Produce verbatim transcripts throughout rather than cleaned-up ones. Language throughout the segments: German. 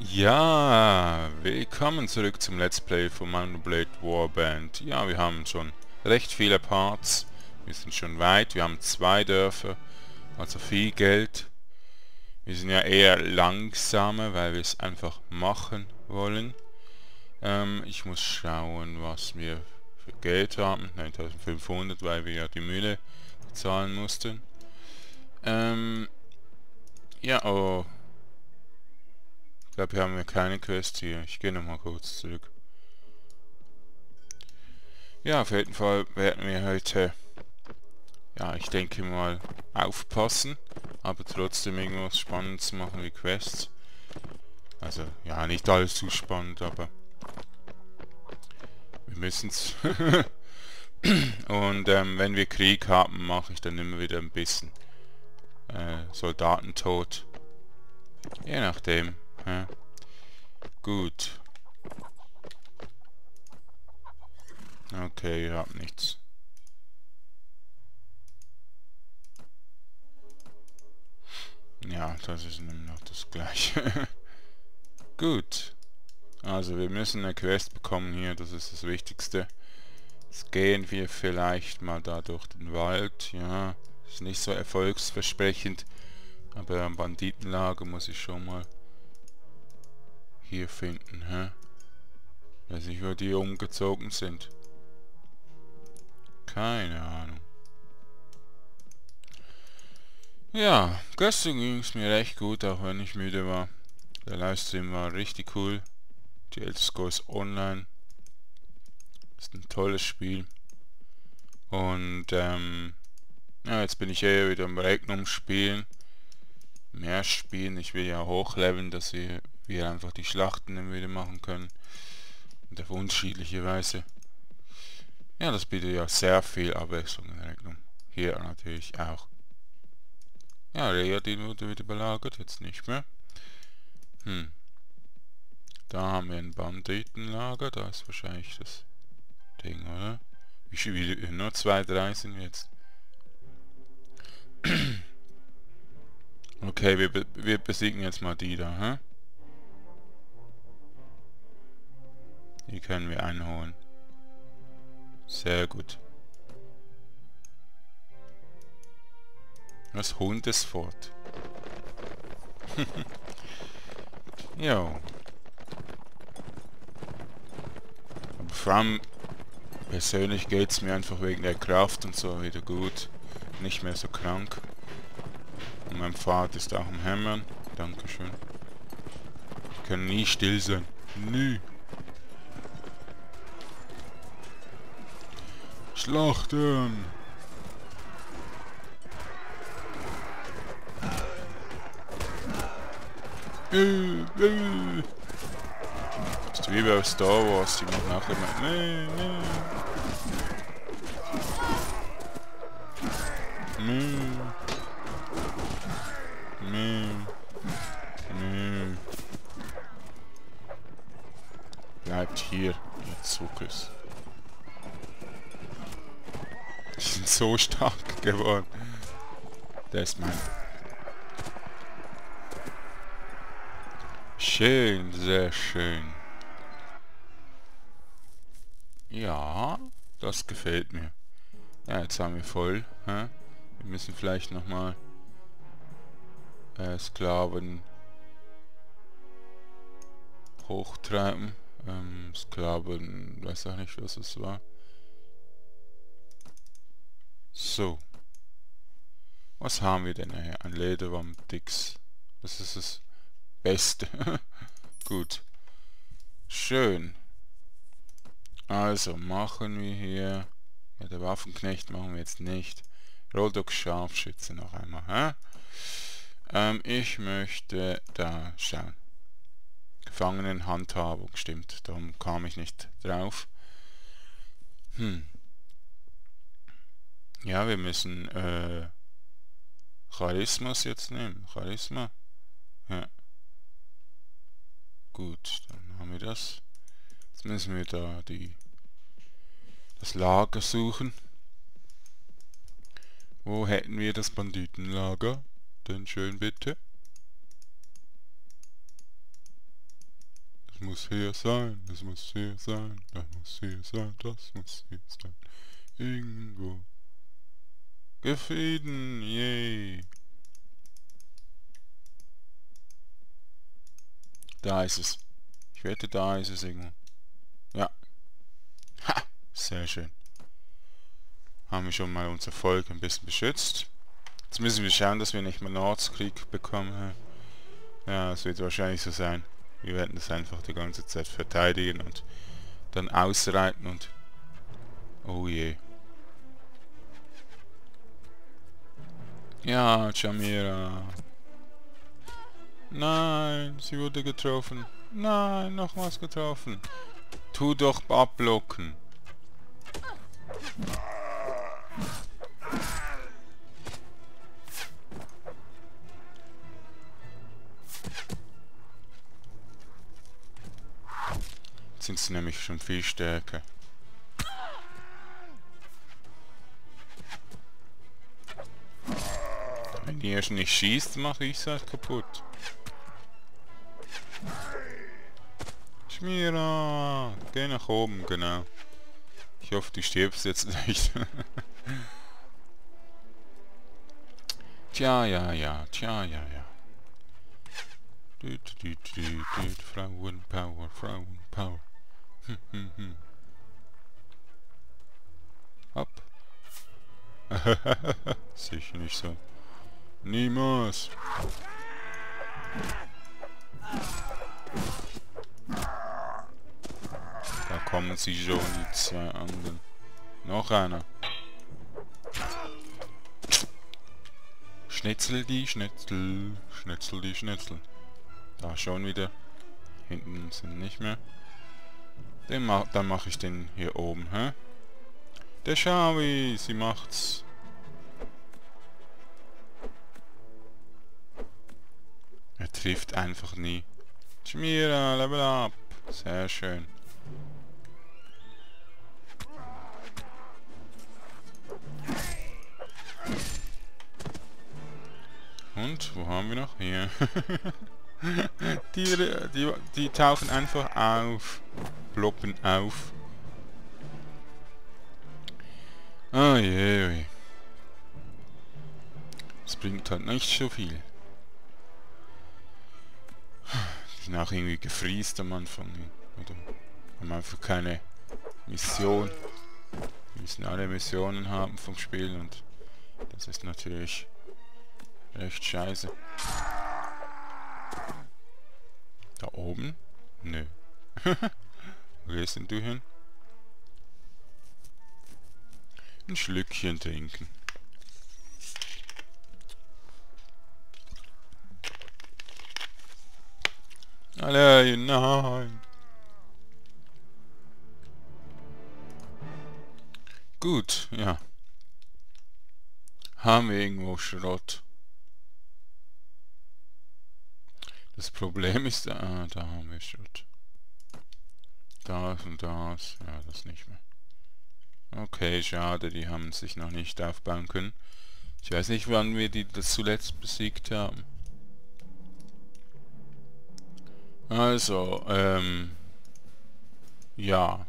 Ja, willkommen zurück zum Let's Play von Mountain Blade Warband. Ja, wir haben schon recht viele Parts. Wir sind schon weit. Wir haben zwei Dörfer, also viel Geld. Wir sind ja eher langsamer, weil wir es einfach machen wollen. Ähm, ich muss schauen, was wir für Geld haben. neuntausendfünfhundert, weil wir ja die Mühle bezahlen mussten. Ähm, ja, oh. Ich glaube, hier haben wir keine Quest hier. Ich gehe nochmal kurz zurück. Ja, auf jeden Fall werden wir heute, ja, ich denke mal, aufpassen, aber trotzdem irgendwas Spannendes machen wie Quests. Also, ja, nicht alles zu spannend, aber wir müssen's. Und ähm, wenn wir Krieg haben, mache ich dann immer wieder ein bisschen äh, Soldatentod. Je nachdem. Ja. Gut. Okay, ich hab nichts. Ja, das ist nämlich noch das Gleiche. Gut. Also wir müssen eine Quest bekommen hier, das ist das Wichtigste. Jetzt gehen wir vielleicht mal da durch den Wald. Ja, ist nicht so erfolgsversprechend. Aber am Banditenlager muss ich schon mal hier finden, hä? Weiß nicht, wo die umgezogen sind. Keine Ahnung. Ja, gestern ging es mir recht gut, auch wenn ich müde war. Der Livestream war richtig cool. Die Elder Scrolls Online ist ein tolles Spiel. Und ähm, ja, jetzt bin ich eher wieder am Regnum spielen. Mehr spielen. Ich will ja hochleveln, dass ihr wir einfach die Schlachten dann wieder machen können. Und auf unterschiedliche Weise. Ja, das bietet ja sehr viel Abwechslung in der Regnum. Hier natürlich auch. Ja, Readin wurde wieder belagert, jetzt nicht mehr. Hm. Da haben wir ein Banditenlager, da ist wahrscheinlich das Ding, oder? Wie viele? Nur zwei, drei sind wir jetzt. Okay, wir, be wir besiegen jetzt mal die da, hä? Die können wir einholen. Sehr gut. Das Hundesfort. Jo. Aber vor allem persönlich geht es mir einfach wegen der Kraft und so wieder gut. Nicht mehr so krank. Und mein Pfad ist auch am Hämmern. Dankeschön. Ich kann nie still sein. Nie. Schlachten! Das ist wie bei Star Wars, die machen nachher immer... Nee, nee. Nee. Nee. Nee. Bleibt hier, ihr Zuckers. Die sind so stark geworden. Der ist mein. Schön, sehr schön. Ja, das gefällt mir. Ja, jetzt haben wir voll. Hä? Wir müssen vielleicht nochmal äh, Sklaven hochtreiben. Ähm, Sklaven, weiß auch nicht, was es war. So. Was haben wir denn hier? Ein Lederwam Dix. Das ist das Beste. Gut. Schön. Also machen wir hier... Ja, der Waffenknecht machen wir jetzt nicht. Rolldog Scharfschütze noch einmal. Hä? Ähm, ich möchte da schauen. Gefangenenhandhabung. Stimmt, darum kam ich nicht drauf. Hm. Ja, wir müssen äh, Charismas jetzt nehmen. Charisma. Ja. Gut, dann haben wir das. Jetzt müssen wir da die das Lager suchen. Wo hätten wir das Banditenlager? Denn schön bitte. Das muss hier sein, das muss hier sein, das muss hier sein, das muss hier sein. Irgendwo. Gefrieden, yay. Da ist es. Ich wette, da ist es irgendwo. Ja. Ha! Sehr schön. Haben wir schon mal unser Volk ein bisschen beschützt. Jetzt müssen wir schauen, dass wir nicht mal einen Ortskrieg bekommen. Ja, es wird wahrscheinlich so sein. Wir werden das einfach die ganze Zeit verteidigen und dann ausreiten und... Oh je. Ja, Jamira. Nein, sie wurde getroffen. Nein, nochmals getroffen. Tu doch abblocken. Jetzt sind sie nämlich schon viel stärker. Wenn ihr schon nicht schießt, mache ich es halt kaputt. Schmira, geh nach oben, genau. Ich hoffe, du stirbst jetzt nicht. Tja, ja, ja, tja, ja, ja. Du, du, du, du, du, Frauenpower, Frauenpower. Hm, hm, hm. Hopp. Sicher nicht so. Niemals. Da kommen sie schon, die zwei anderen. Noch einer. Schnitzel die Schnitzel, Schnitzel die Schnitzel. Da schon wieder. Hinten sind nicht mehr. Den ma dann mache ich den hier oben, hä? Der Schawi, sie macht's. Er trifft einfach nie. Schmira, level up. Sehr schön. Und wo haben wir noch? Hier. die, die, die tauchen einfach auf. Ploppen auf. Oh je, oh je. Das bringt halt nicht so viel. Die sind auch irgendwie gefriest am Anfang. Oder haben einfach keine Mission. Wir müssen alle Missionen haben vom Spiel und das ist natürlich recht scheiße. Da oben? Nö. Wo gehst denn du hin? Ein Schlückchen trinken. Allein, nein. Gut, ja. Haben wir irgendwo Schrott. Das Problem ist, ah, da haben wir Schrott. Das und das, ja, das nicht mehr. Okay, schade, die haben sich noch nicht aufbauen können. Ich weiß nicht, wann wir die das zuletzt besiegt haben. Also, ähm... ja.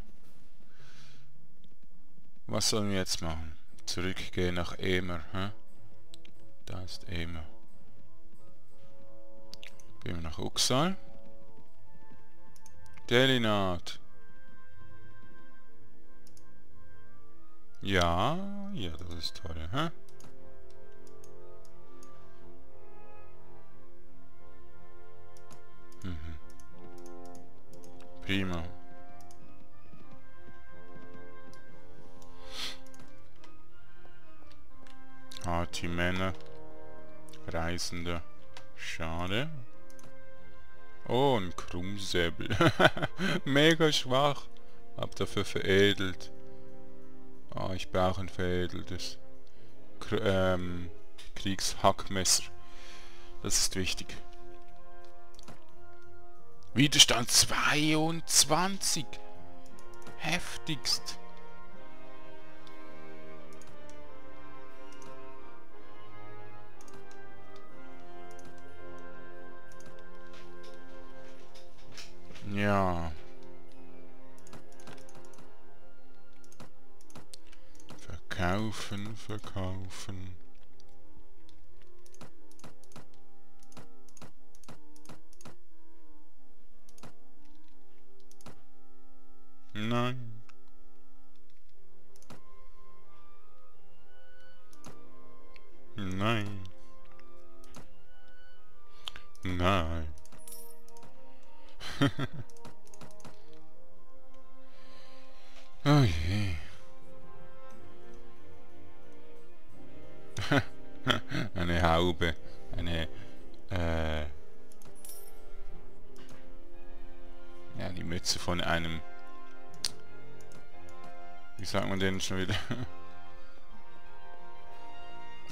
Was sollen wir jetzt machen? Zurückgehen nach Emer, hä? Da ist Emer. Gehen wir nach Uxal. Delinat. Ja, ja, das ist toll, hä? Mhm. Prima. Harte Männer. Reisende. Schade. Oh, ein Krummsäbel. Mega schwach. Hab dafür veredelt. Ah, oh, ich brauche ein veredeltes Kr ähm, Kriegshackmesser. Das ist wichtig. Widerstand zweiundzwanzig. Heftigst. Ja. Verkaufen, verkaufen. Nein. Nein. Nein. Oh je. Eine Haube. Eine, äh... ja, die Mütze von einem... Wie sagt man denn schon wieder?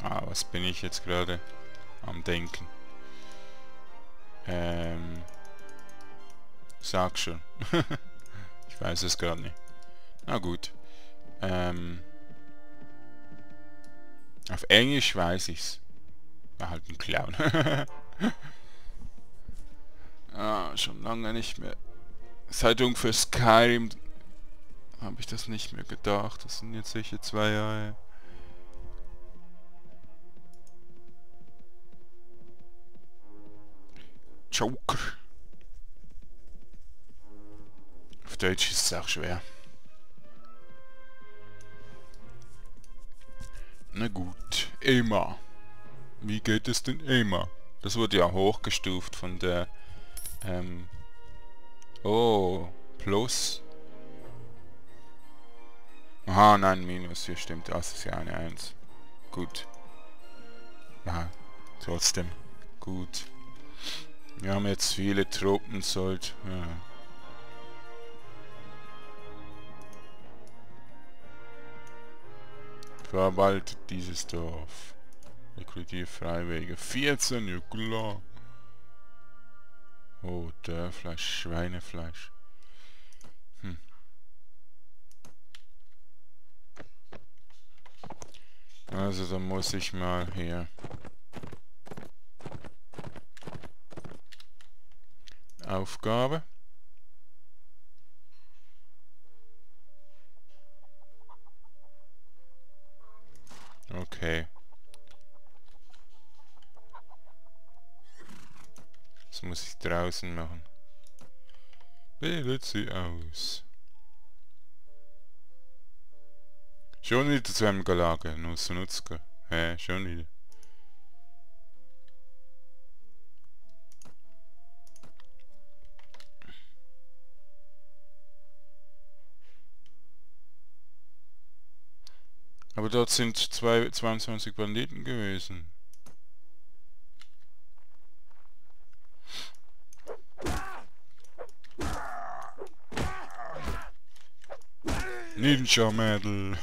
Ah, was bin ich jetzt gerade am Denken? Ähm... Sag schon. Ich weiß es gar nicht. Na gut. Ähm... Auf Englisch weiß ich's. War halt ein Clown. Ah, schon lange nicht mehr. Seit ungefähr Skyrim habe ich das nicht mehr gedacht. Das sind jetzt sicher zwei Jahre. Joker. Auf Deutsch ist es auch schwer. Na gut, Emma. Wie geht es denn Emma? Das wurde ja hochgestuft von der... Ähm... Oh, Plus. Aha, nein, Minus. Hier stimmt, das ist ja eine Eins. Gut. Ja, trotzdem. Gut. Wir haben jetzt viele Truppen, sollte... Ja. Verwaltet dieses Dorf. Rekrutier Freiwillige. vierzehn, ja klar. Oh, Dörrfleisch, Schweinefleisch. Hm. Also dann muss ich mal hier Aufgabe. Okay. Das muss ich draußen machen. Bildet sie aus. Schon wieder zu einem Gelage, nur zu Nutzke. Hä, schon wieder. Aber dort sind zwei, zweiundzwanzig Banditen gewesen. Ninja-Mädel.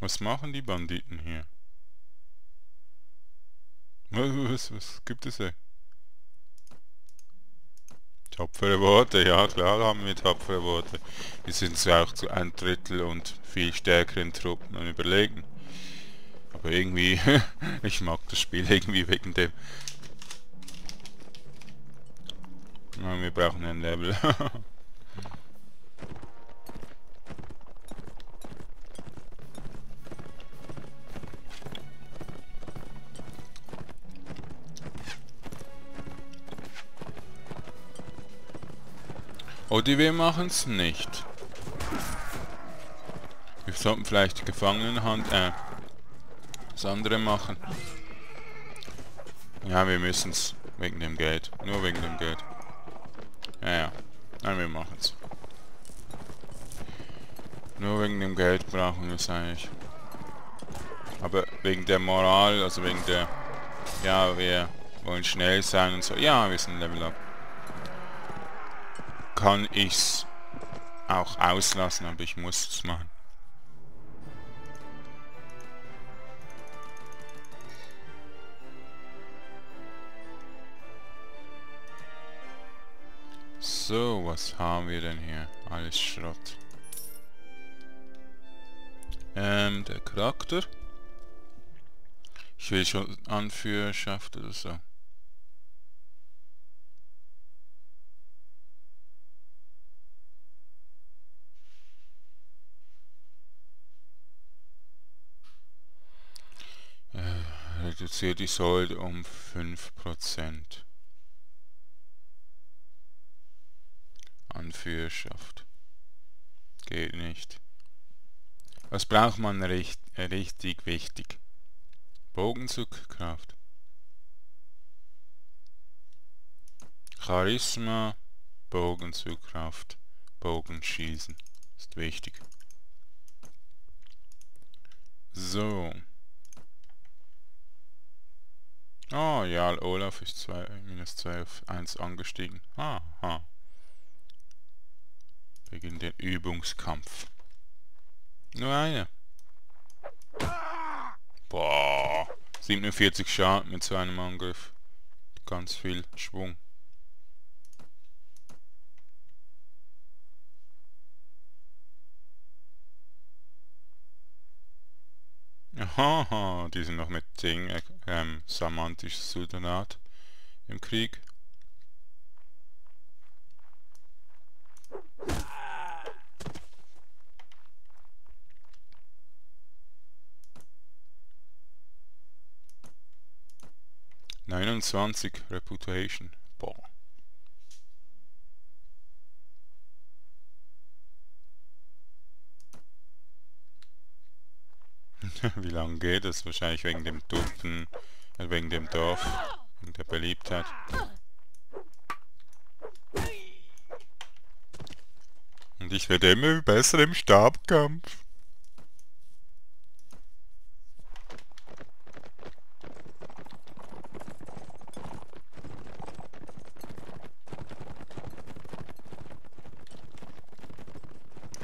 Was machen die Banditen hier? Was, was, was gibt es hier? Tapfere Worte, ja klar haben wir tapfere Worte. Wir sind zwar auch zu ein Drittel und viel stärkeren Truppen und überlegen. Aber irgendwie, ich mag das Spiel irgendwie wegen dem. Nein, wir brauchen ein Level. Oh, die wir machen es nicht. Wir sollten vielleicht die Gefangenenhand, äh, das andere machen. Ja, wir müssen es. Wegen dem Geld. Nur wegen dem Geld. Ja, ja. Nein, wir machen es. Nur wegen dem Geld brauchen wir es eigentlich. Aber wegen der Moral, also wegen der... Ja, wir wollen schnell sein und so. Ja, wir sind Level Up. Kann ich's auch auslassen, aber ich muss es machen. So, was haben wir denn hier? Alles Schrott. Ähm, der Charakter. Ich will schon Anführerschaft oder so. Reduziere die Säule um fünf Prozent. Anführerschaft. Geht nicht. Was braucht man recht, richtig wichtig? Bogenzugkraft. Charisma, Bogenzugkraft, Bogenschießen. Ist wichtig. So. Oh ja, Olaf ist zwei, minus zwei auf eins angestiegen. Haha. Ha. Wegen den Übungskampf. Nur eine. Boah. siebenundvierzig Schaden mit so einem Angriff. Ganz viel Schwung. Aha, die sind noch mit Ding, ähm, samantisches Sultanat im Krieg. neunundzwanzig Reputation. Boah. Wie lange geht es? Wahrscheinlich wegen dem Dutten, äh, wegen dem Dorf, wegen der Beliebtheit. Und ich werde immer besser im Stabkampf.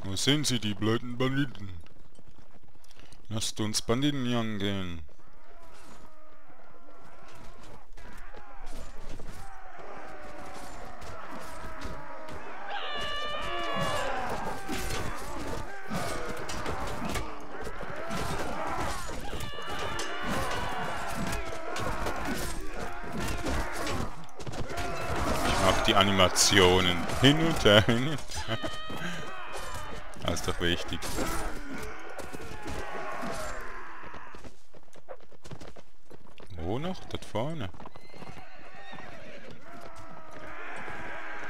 Wo sind sie, die blöden Banditen? Lasst uns Banditen angehen. Ich mag die Animationen. Hin und her, hin und her. Das ist doch wichtig. Wo noch? Dort vorne.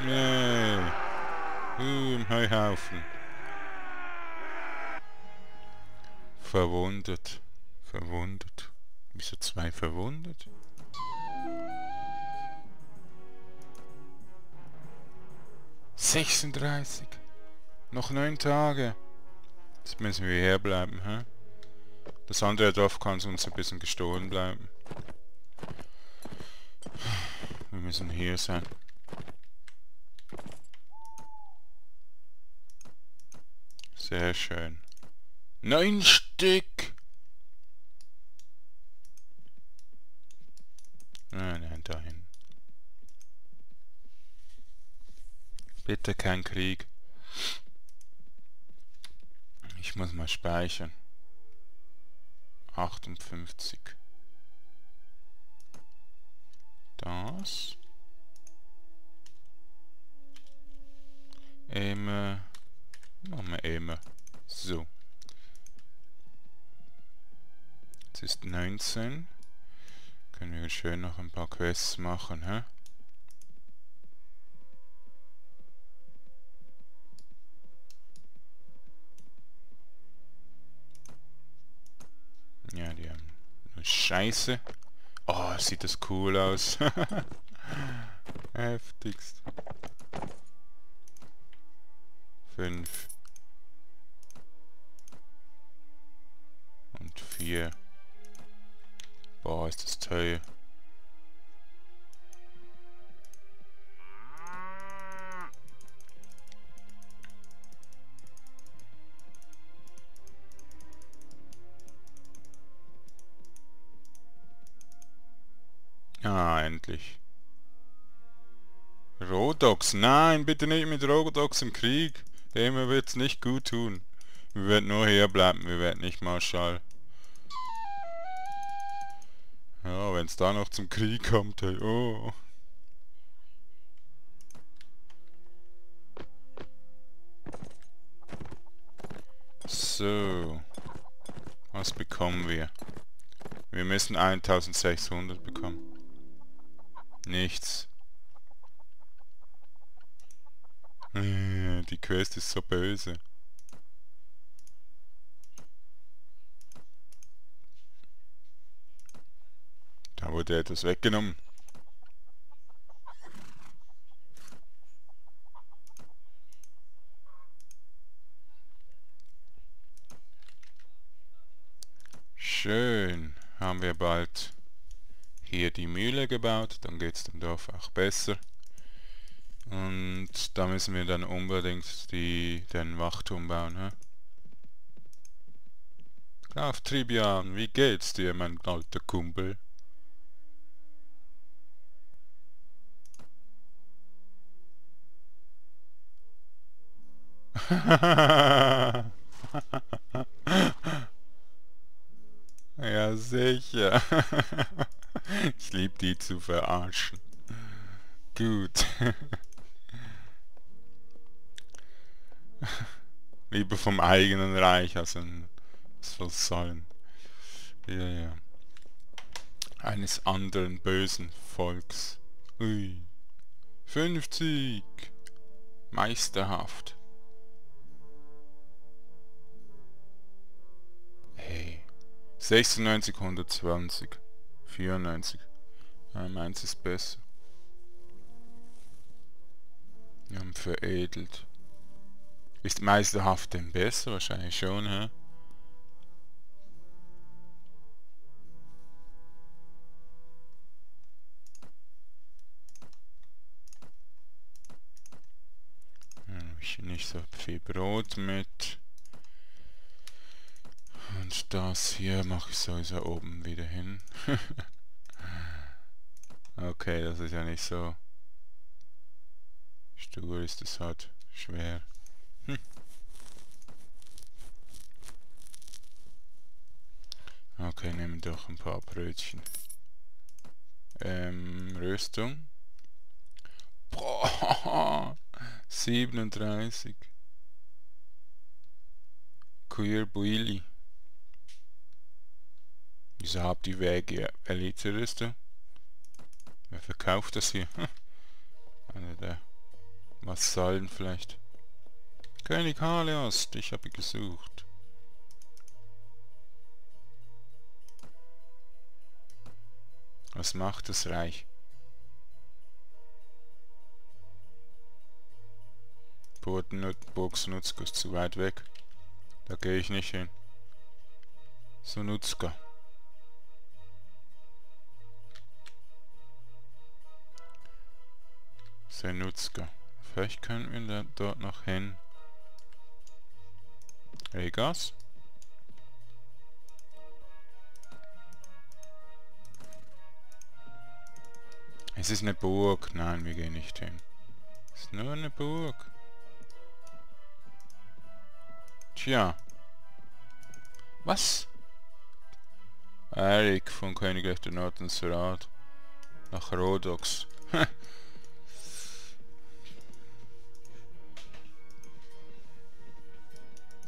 Nee. Uh, im Heuhaufen. Verwundet. Verwundet. Wieso zwei verwundet? sechsunddreißig. Noch neun Tage. Jetzt müssen wir hierher bleiben, hä? Das andere Dorf kann uns ein bisschen gestohlen bleiben. Wir müssen hier sein. Sehr schön. Neun Stück! Nein, nein, dahin. Bitte kein Krieg. Ich muss mal speichern. achtundfünfzig. Das. Immer. Machen wir immer. So. Jetzt ist neunzehn. Können wir schön noch ein paar Quests machen, hä? Ja, die haben nur Scheiße. Oh, sieht das cool aus. Heftigst. Fünf. Und vier. Boah, ist das teuer. Ah, endlich. Rodox, nein, bitte nicht mit Rodox im Krieg. Dem wird's nicht gut tun. Wir werden nur hier bleiben, wir werden nicht Marschall. Ja, wenn es da noch zum Krieg kommt, hey, oh. So. Was bekommen wir? Wir müssen eintausendsechshundert bekommen. Nichts. Die Quest ist so böse. Da wurde etwas weggenommen. Schön. Haben wir bald hier die Mühle gebaut. Dann geht es dem Dorf auch besser. Und da müssen wir dann unbedingt die, den Wachturm bauen, ne? Graf Tribian, wie geht's dir, mein alter Kumpel? Ja, sicher. Ich liebe die zu verarschen. Gut. Lieber vom eigenen Reich als ein Vasallen. Ja, ja. Eines anderen bösen Volks. Ui. fünfzig. Meisterhaft. Hey. sechsundneunzig, hundertzwanzig. vierundneunzig. Ja, meins ist besser. Wir haben veredelt. Ist meisterhaft denn besser? Wahrscheinlich schon, hä? Ich habe nicht so viel Brot mit. Und das hier mache ich sowieso oben wieder hin. Okay, das ist ja nicht so. Stur ist es halt schwer. Hm. Okay, nehmen wir doch ein paar Brötchen. Ähm, Rüstung. Boah, siebenunddreißig. Queer Buili. Wieso habt ihr Wege Elite-Rüstung? Wer verkauft das hier? Einer der Vasallen vielleicht. König Haleost, ich habe gesucht. Was macht das Reich? Burgsunutzka ist zu weit weg. Da gehe ich nicht hin. Sunutzka. Sunutzka. Vielleicht können wir da, dort noch hin. Regas. Es ist eine Burg. Nein, wir gehen nicht hin. Es ist nur eine Burg. Tja. Was? Eric von Königreich der Nordens Rat nach Rhodox.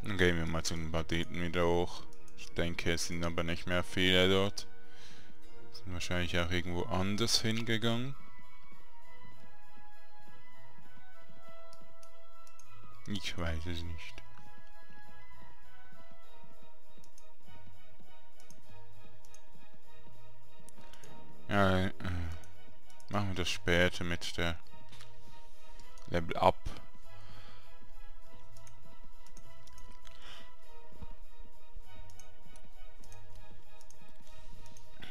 Dann gehen wir mal zu den Banditen wieder hoch. Ich denke, es sind aber nicht mehr viele dort. Sind wahrscheinlich auch irgendwo anders hingegangen. Ich weiß es nicht. Ja, äh, machen wir das später mit der Level Up.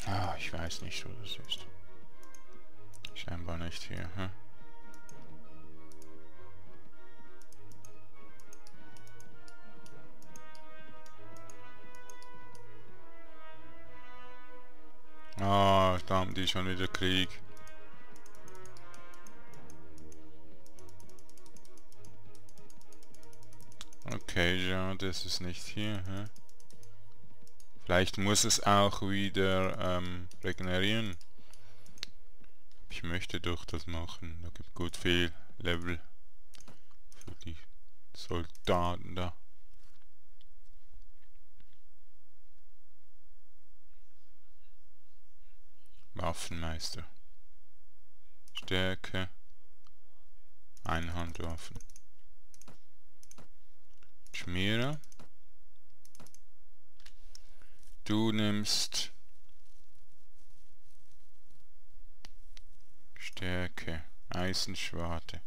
Ah, ich weiß nicht, wo das ist. Scheinbar nicht hier, hä? Ah, da haben die schon wieder Krieg. Okay, ja, das ist nicht hier, hä? Vielleicht muss es auch wieder ähm, regenerieren. Ich möchte doch das machen. Da gibt es gut viel Level für die Soldaten da. Waffenmeister. Stärke. Einhandwaffen. Schmierer. Du nimmst Stärke, Eisenschwarte.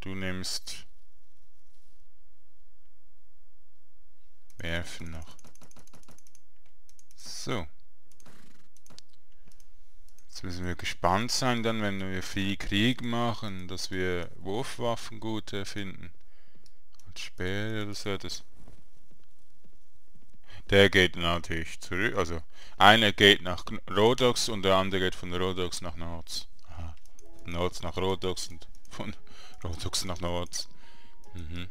Du nimmst Werfen noch. So. Jetzt müssen wir gespannt sein, dann, wenn wir viel Krieg machen, dass wir Wurfwaffen gut finden. Und Speere oder so etwas. Der geht natürlich zurück, also einer geht nach Rhodox und der andere geht von Rhodox nach Nords. Aha. Nords nach Rhodox und von Rhodox nach Nords. Mhm.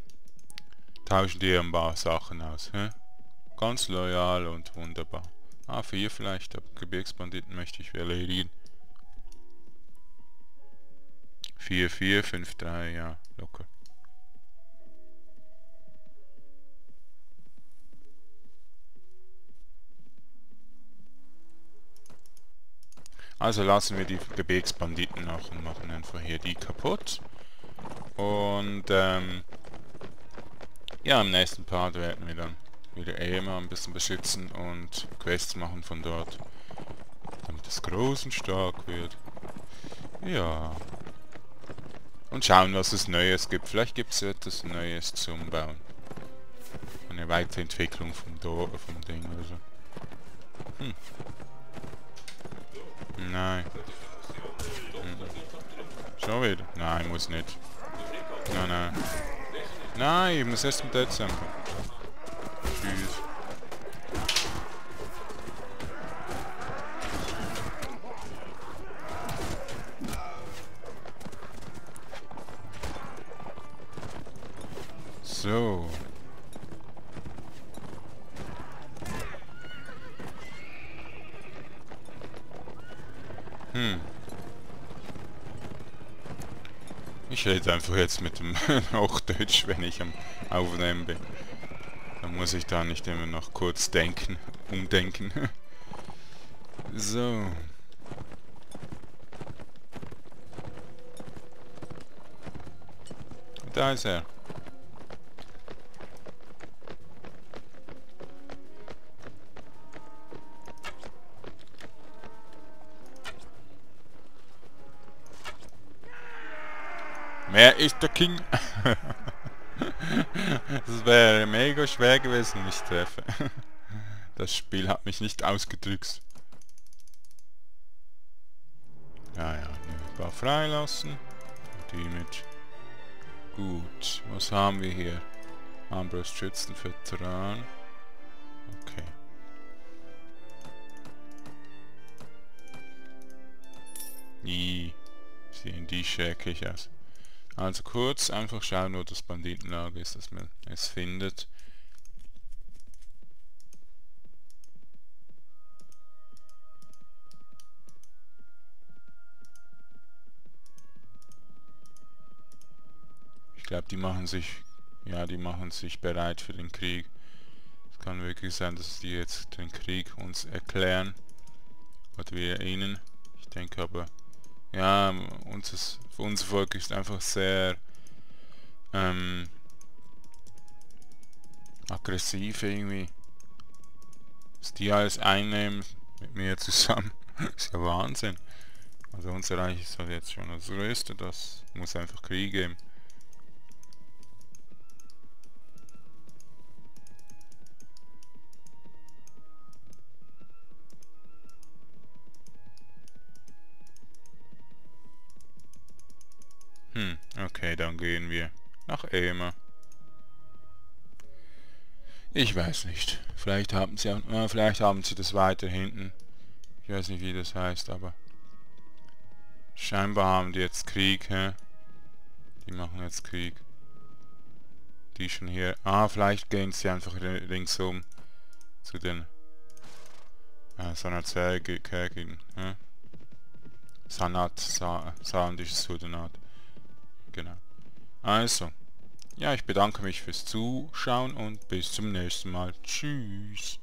Tauschen die ein paar Sachen aus. Hä? Ganz loyal und wunderbar. A vier vielleicht, aber Gebirgsbanditen möchte ich erledigen. vier vier, fünf drei, ja, locker. Also lassen wir die Gebirgsbanditen nach und machen einfach hier die kaputt. Und ähm, ja, im nächsten Part werden wir dann wieder immer ein bisschen beschützen und Quests machen von dort, damit es groß und stark wird. Ja. Und schauen, was es Neues gibt. Vielleicht gibt es etwas Neues zum Bauen. Eine Weiterentwicklung vom Dorf, vom Ding oder so. Hm. Nein. Hm. Schon wieder? Nein, muss nicht. Nein, nein. Nein, ich muss erst mit Dead sein. Tschüss. So. Hm. Ich rede einfach jetzt mit dem Hochdeutsch, wenn ich am Aufnehmen bin. Dann muss ich da nicht immer noch kurz denken, umdenken. So. Da ist er. Wer ist der King? Das wäre mega schwer gewesen, mich zu treffen. Das Spiel hat mich nicht ausgedrückt. Ja, ja, ein paar freilassen. Die mit. Gut, was haben wir hier? Armbrust, Schützen, Veteran. Okay. I. Sehen die schrecklich aus. Also kurz, einfach schauen, wo das Banditenlager ist, dass man es findet. Ich glaube, die machen sich, ja, die machen sich bereit für den Krieg. Es kann wirklich sein, dass die jetzt den Krieg uns erklären. Oder wir ihnen. Ich denke aber... Ja, unser, unser Volk ist einfach sehr ähm, aggressiv irgendwie. Was die alles einnehmen mit mir zusammen, ist ja Wahnsinn. Also unser Reich ist halt jetzt schon das Größte, das muss einfach Krieg geben. Hm, okay, dann gehen wir nach Emer. Ich weiß nicht. Vielleicht haben sie, äh, vielleicht haben sie das weiter hinten. Ich weiß nicht, wie das heißt, aber... Scheinbar haben die jetzt Krieg, hä? Die machen jetzt Krieg. Die schon hier. Ah, vielleicht gehen sie einfach ringsum zu den äh, Sanatzägen. Äh? Sanat, Sa Saandisches Sudanat. Genau. Also, ja, ich bedanke mich fürs Zuschauen und bis zum nächsten Mal. Tschüss.